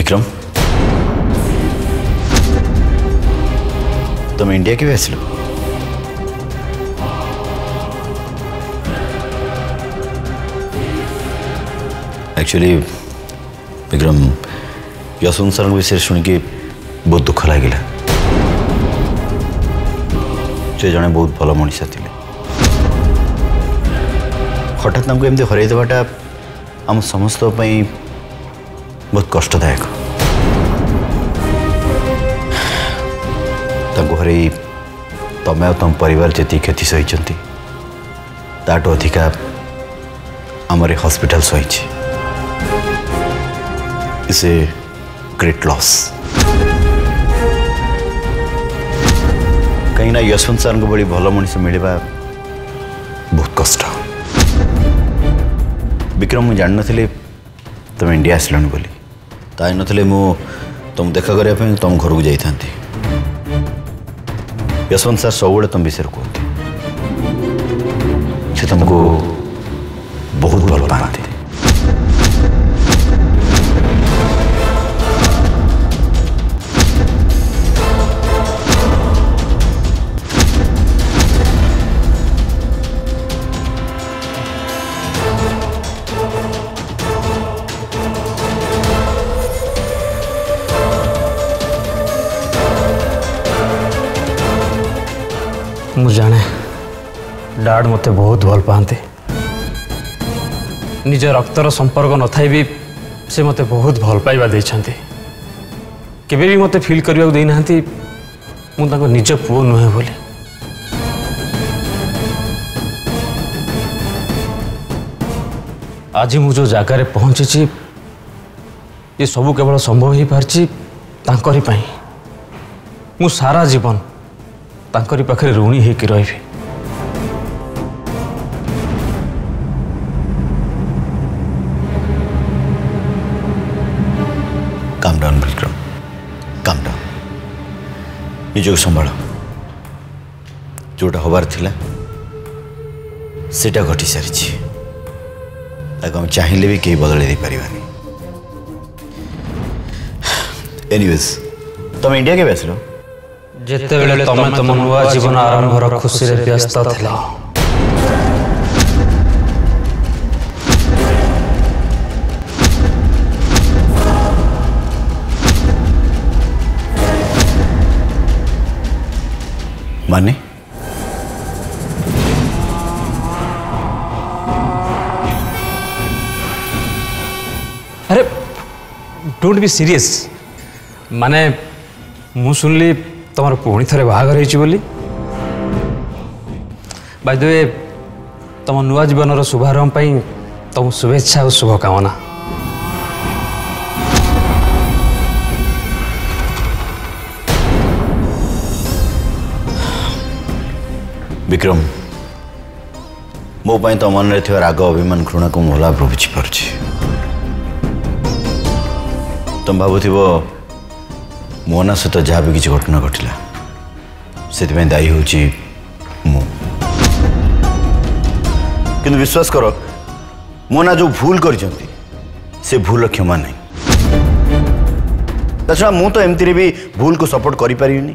विक्रम, तुम इंडिया की वैसे लो। एक्चुअली विक्रम यशवंत सर विषय सुन के बहुत दुख लगे। से जड़े बहुत भल मनीष थे। हठात एमती हरईदेटा आम समस्त बहुत कष्टदायक। हर तुम और तुम परिवार जी क्षति सही ताटू अधिका आमर हॉस्पिटल सही से ग्रेट लॉस। कहीं ना यशवंत सर भाई भल मनीष मिलवा बहुत कष्ट। विक्रम मुझे जान नी तुम इंडिया आसलान बोली ताई नथिले मु तुम देखा करने तुम घर को जाती। यशवंत सर सब तुम विषय कहते से तुमको बहुत भल पाते। मु जाने डाड मते बहुत भल पाते। निज रक्तर संपर्क न थाई भी से मते बहुत भल पाइबा देछंती। केबे भी मते फील करिया दे नांती मु ताको निज पु नहे बोले। आज मु जो जगार पहुंची छी ये सब केवल संभव ही पारछी तांकरी पई। मु सारा जीवन तांकरी पाखरे ऋणी होकर रही। Calm down Vikram, calm down. निजक संभाल। जोटा हबार थिला सेटा घटी सारी। ताको हम चाहिए भी कहीं बदल दे पारिबानी। एनीवेज तुम इंडिया के आसल जेते बेले तमे तम नुआ जीवन आरंभ र खुशी रे व्यस्त थिला। माने अरे डोंट बी सीरियस। माने मु सुनली तुम पुणी थे बाहर होली। बाय द वे तुम नुआ जीवन शुभारंभ तुम शुभेच्छा और शुभकामना। विक्रम मो पाई तो मन में राग अभिमान घृणा को मुला बुझी पार्छ। तुम भाव मो ना सहित जहाँ भी किसी घटना घटला से दायी हूँ मु। किंतु विश्वास कर मो ना जो भूल कर से भूल क्षमा नहीं। छा मु तो एमती भी भूल को सपोर्ट करी पारिनी।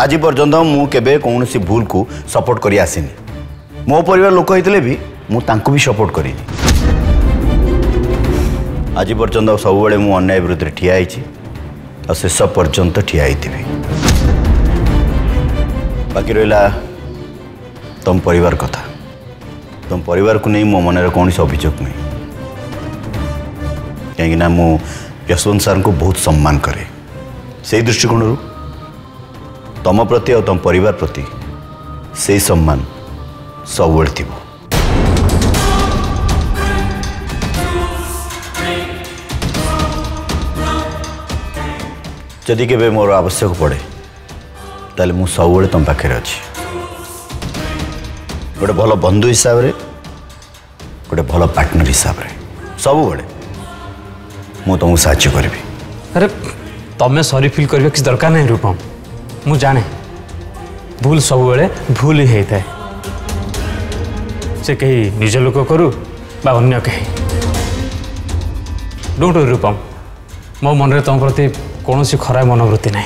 आज पर्यंत मु केबे कौन सी भूल को सपोर्ट करी आसीनी। मो परिवार लोक होते भी मुझे भी सपोर्ट करीनी। आज पर्यंत सब बड़े मु अन्याय विरुद्ध ठिया होइछि और शेष पर्यंत ठिया होती। बाकी रहा तुम परिवार कथा। तुम परिवार को नहीं मो मन कौन अभियोग नहीं। कहीं मु यशवंत सर को बहुत सम्मान करे। से दृष्टिकोण तुम प्रति और तुम परिवार प्रति से सम्मान सब थी। जदि के मोर आवश्यक पड़े ताले मु सब तुम पाखे अच्छी। गोटे भल बंधु हिसाब रे, गोटे भल पार्टनर हिसाब रे सब बड़े मु तुमको साहय करी। अरे तुम्हें सॉरी फील कर किसी दरकार नहीं रूपम। मु जाने भूल सब बड़े भूल ही होता है। से कहीं निज लोक करू बा अन्य कहीं। डोंट वरी रूपम मो मन तुम प्रति कौन खराब मनोवृत्ति ना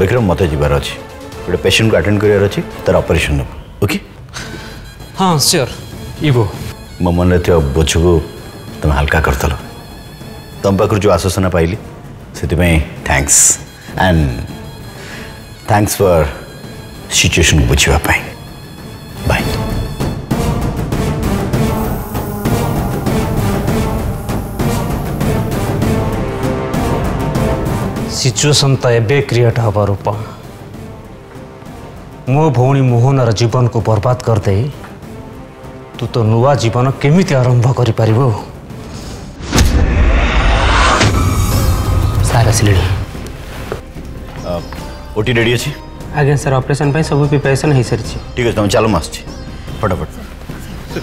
विक्रम मत जीवार अच्छे गोटे पेशेंट को आटेड करार अच्छे तार ऑपरेशन ना ओके हाँ स्योर इबो मो मन बोझ को तुम हल्का करदल तुम पाखु जो आश्वासना पाइली से thanks and thanks for situation को बुझापी बाय। सिचुएसन तो ये क्रिएट हवा रूपम मो भी मोहन जीवन को बर्बाद करदे तू तो नुआ जीवन केमी आरंभ कर सारा ओटी रेडी अच्छी आज्ञा सर ऑपरेशन पे सब प्रिपरेशन हो सारी ठीक है तुम चलो मुझे फटाफट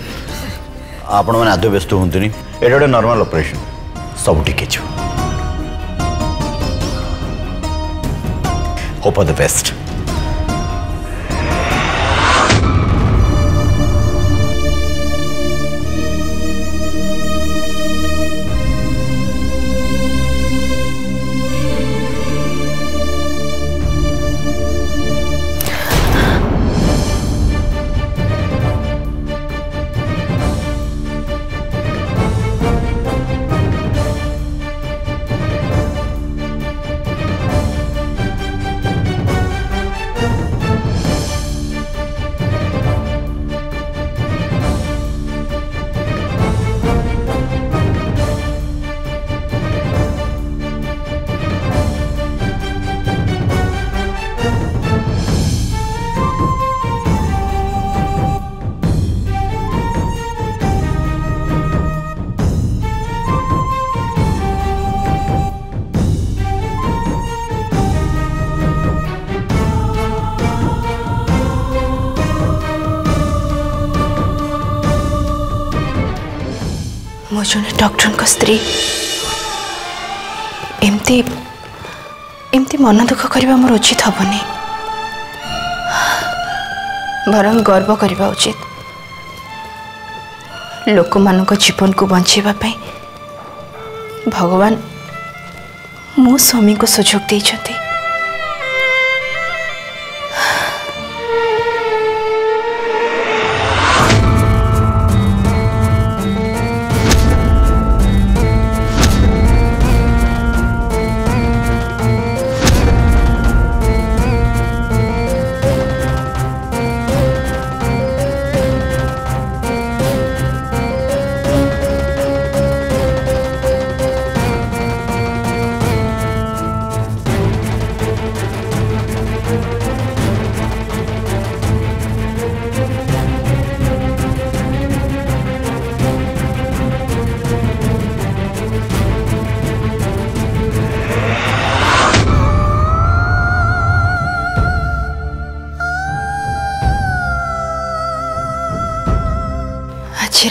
आपण मैंने आदौ व्यस्त होंगे ये गोटे नॉर्मल ऑपरेशन सब ठीक है hope for the best doctor को स्त्री एमती एमती मन दुख करने मोर उचित हेनी बरम गर्व करने उचित लोक मान जीवन को बचाई भगवान मो स्वामी को सुजोग दे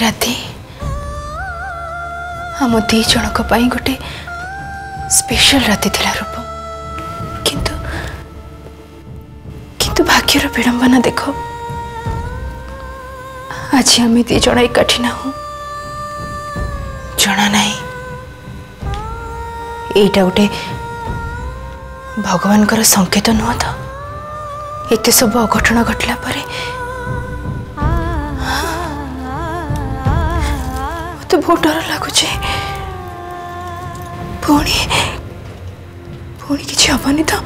राति आम दी जनक गोटे स्पेशल राति थिला रूप किंतु किंतु भाग्यर विडंबना देख आज आम दी जन एकाठी ना जना ना एटा गोटे भगवान संकेत नुह तो एत सब अघटन घटला परे तो बहुत डर लगुचे कि हवानी तो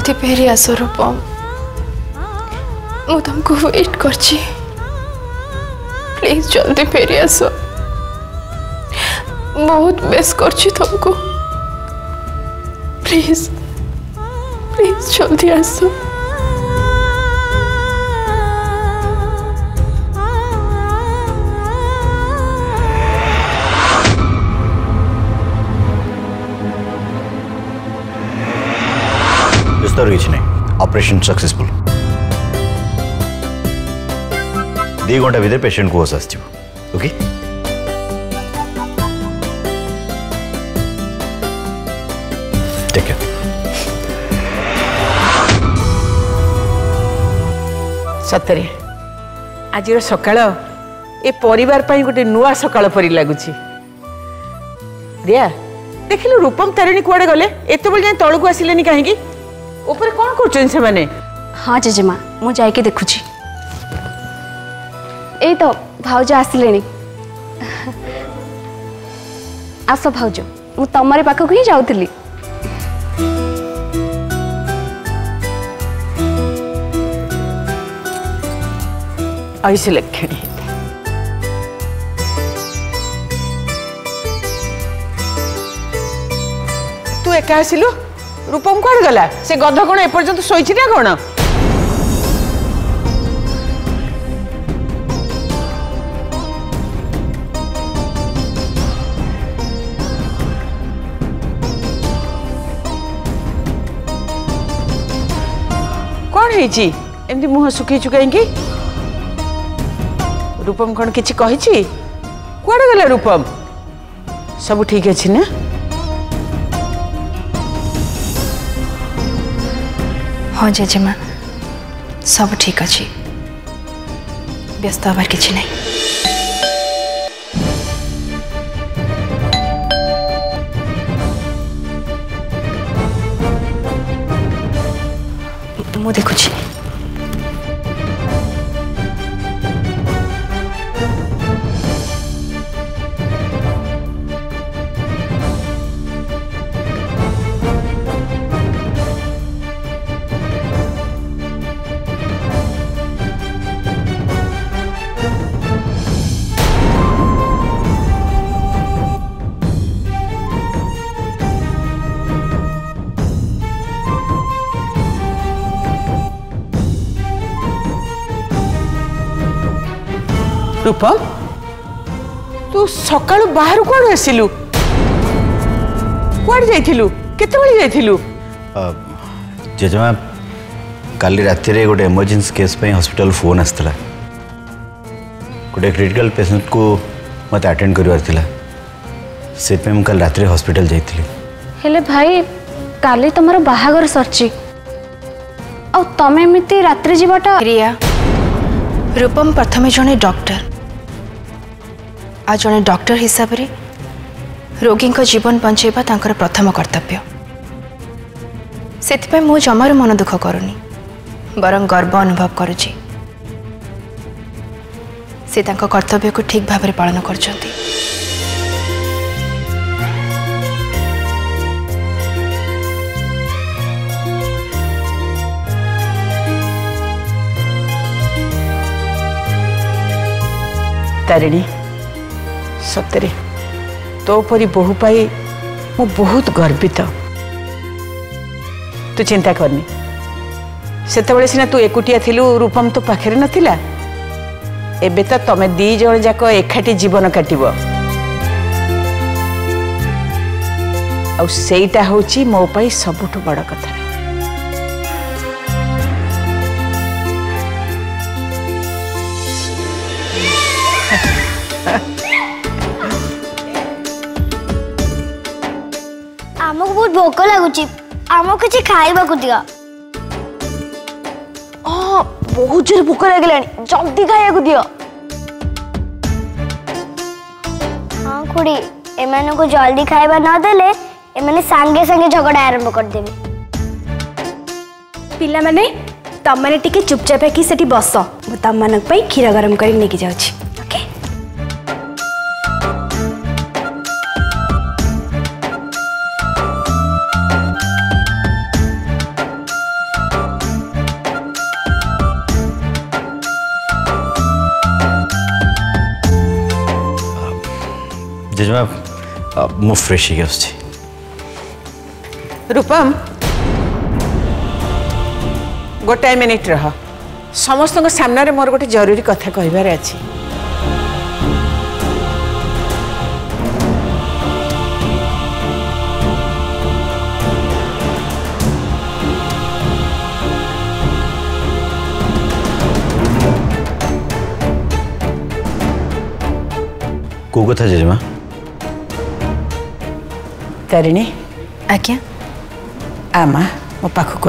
जल्दी फेरी आस रूपम, मु तुमको वेट करछि। प्लीज जल्दी फेरी आस, बहुत मिस करछि तुमको। प्लीज प्लीज जल्दी आस। Operation successful. 2 घंटा भीतर पेशेंट को होश आसथिबो। Okay take care. सतरे आज सकाळ ए परिवार पाई गोटे नुआ सकाळ परि लागुछि। रिया देखिलु रूपम तारिणी कुआडे गले, एतो बेल जाय तळकु आसिलेनी काहेकी? ऊपर कौन कर? हाँ जेजेमा मुझे देखुची। ए तो भाज आसिले। आस भाज मु तमरे पाखक ही जाऊली। लक्षणी तू एका आसिलु? रूपम कौन गला? से गध कौन एपर्यंत शोची ना कौन? कौन एमती मुह सुखीचु कहीं? रूपम कौन किसी कही? कौन गला रूपम? सब ठीक अच्छे ना? हाँ जेजेमा सब ठीक अच्छे, व्यस्त हबार किछि नहीं। मु देखुछि। रूपम तू सकाल बाहर कौन आसिलु? कौन जाइथिलु? केतेबेले जाइथिलु? जेजेमा काली राति रे गोटे इमरजेंसी केस पे हॉस्पिटल फोन आसला। गोटे क्रिटिकल पेशेंट को मत अटेंड करवार थिला, से पे म काल राति रे हॉस्पिटल जाइथिलि। हेले भाई काली तमरो बाहागर सरची, आ तमे एमिति राति जीवाटा? रिया रूपम प्रथमे जने डॉक्टर, आ जने डॉक्टर हिसाब रे रोगी को जीवन बचाइबा तांकर प्रथम कर्तव्य। सेतिपय मु जमार मन दुख करूनी, बरं गर्व अनुभव करूची से तांको कर्तव्य को ठीक भाबरे पालन करचंती। तारिणी सतरे तो परी बहु पाई मु बहुत गर्वित। तू चिंता करनी, सेतबेले सिना तू एकुटिया थिलु, रूपम तो पाखे नथिला। एबे तो तमे दी जण जाक एकाठी जीवन काटिब, आ सेईटा होची मो पाई सबुठु बड़ कथा। आमको बहुत भोक लगुच, आम किसी खाइबा को दिया। हां बहुत जोर भोक लगे, जल्दी खाइबा को दिया। हां खुड़ी एमन को जल्दी खाइबा न देले एमने संगे संगे झगड़ा आरंभ कर देबे। पिला माने तम माने टिके चुपचाप है कि सेठी बस, मु तम मानक पई खीरा गरम करी नेकी जाउची। जनाब मुझ फ्रेश रूपम गोटाए मिनिट रहा समस्त सामना रे मोर गोटे जरूरी कथा कहबार अछि। को कथा जेमा तारिणी आज्ञा आमा मो पाखु को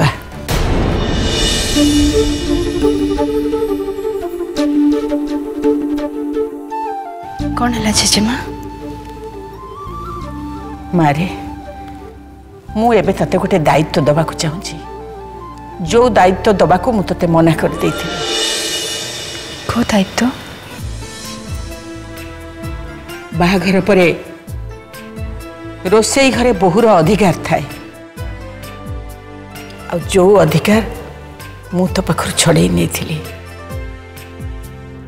कौन है जेजेमा मारे मुझे ते गोटे दायित्व दवा चाहूँगी जो दायित्व दवा मुझे मना कर दे को दायित्व बाहाघर परे रोसई घरे बहुर अधिकार थाए आ जो अधिकार मु तो पाखर छड़े नहीं थी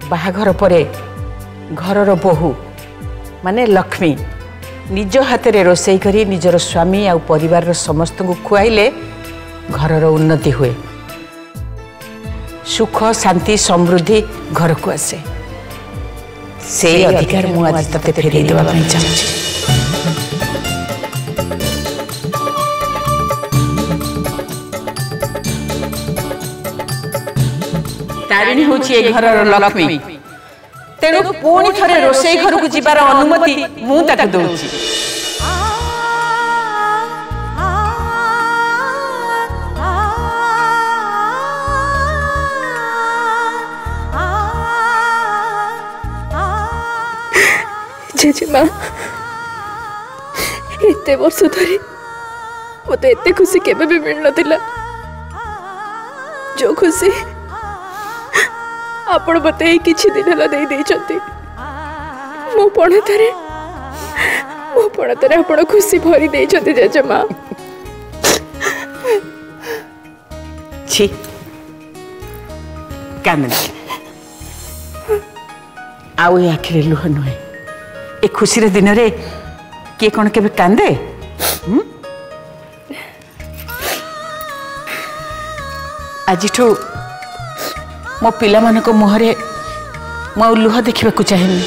बाहाघर परे घरर बहु माने लक्ष्मी निज हाथ में रोसई करी निजर स्वामी आ परिवार समस्त को खुआइले घरर उन्नति हुए सुख शांति समृद्धि घर को आसे से अधिकार मु आज तक फेर देवा चाहूँगी। तारिणी हूँ ए घर लक्ष्मी तेणु पुणी थे रोसई घर को जीवार अनुमति मुझे दूसरी जेजेमा एते वर्ष धरी मत एते खुशी केबे भी मिल नथिला जो खुशी आपण मत किछि दिन हला दे दे छथि मो पणतरे आपण खुशी भरी दे छथि जेजेमा छी कामन आउ या खिर लुह नय ए खुशी रे दिन रे के कौन के कांदे आज मो पिला मान को मुहरे मो लुह देखा चाहेनी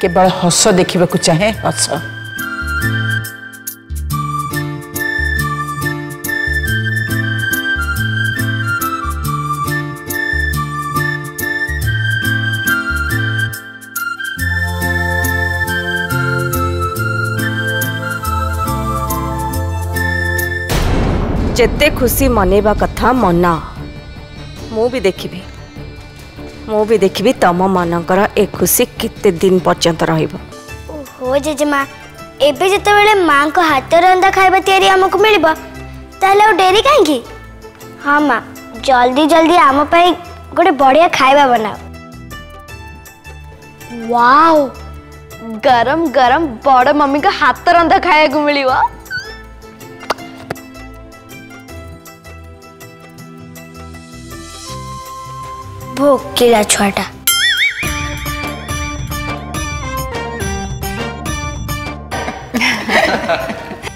केवल हस देखा चाहे हस जेते खुशी मनैवा कथा मना मु भी देखिबी तम मानकर ए खुशी किते दिन पर्यंत रहइबो। ओहो जेजेमा एबे जते बेले मां को हाथ रंदा खाइबा तेरी हमको मिलबो ताले ओ डेरी काहे की। हां मां जल्दी हम पई गोटे बढ़िया खाइबा बनाओ। वाओ गरम गरम बड़ मम्मी का हाथ रंदा खाए को मिलबो। भोकिला छोटा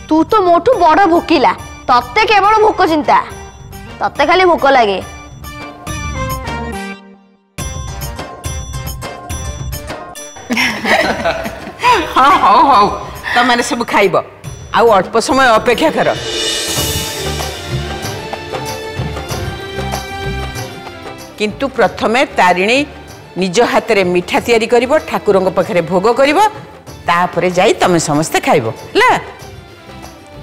तू तो मोटू बड़ भोकिला तत्ते केवल भोक चिंता तत्ते खाली भोक लगे हाँ तमाने सब खाइब आउ अल्प समय अपेक्षा कर किंतु प्रथमे तारिणी निज हाथ में मिठा तैयारी करिवो ठाकुरंग पाखरे भोग करिवो तापरे जाई तमे समस्त खाइबो ला।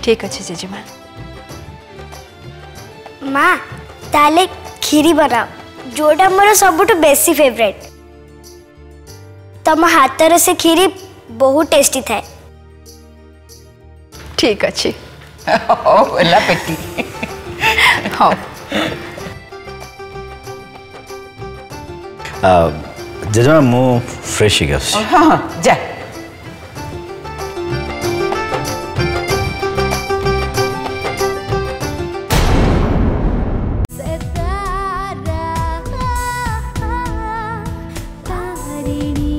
ठीक अछि जेजेमा मां ताले खीरी बनाओ जोटा मोर सबटु बेसी फेवरेट तम हातर से खीरी बहुत टेस्टी थाए। ठीक अछि ओ ला पेटी हो जेजेमा मु फ्रेश ही गस। हां जा तारिणी।